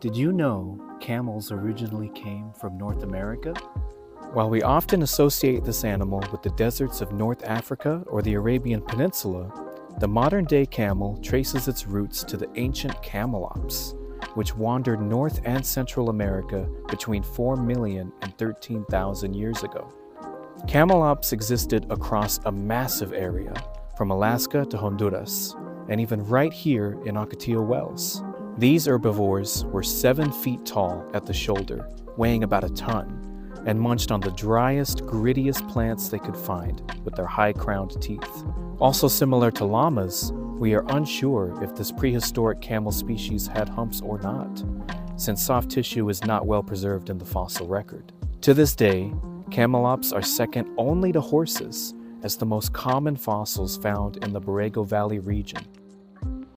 Did you know camels originally came from North America? While we often associate this animal with the deserts of North Africa or the Arabian Peninsula, the modern-day camel traces its roots to the ancient Camelops, which wandered North and Central America between 4 million and 13,000 years ago. Camelops existed across a massive area, from Alaska to Honduras, and even right here in Ocotillo Wells. These herbivores were 7 feet tall at the shoulder, weighing about a ton, and munched on the driest, grittiest plants they could find with their high-crowned teeth. Also similar to llamas, we are unsure if this prehistoric camel species had humps or not, since soft tissue is not well preserved in the fossil record. To this day, Camelops are second only to horses as the most common fossils found in the Borrego Valley region.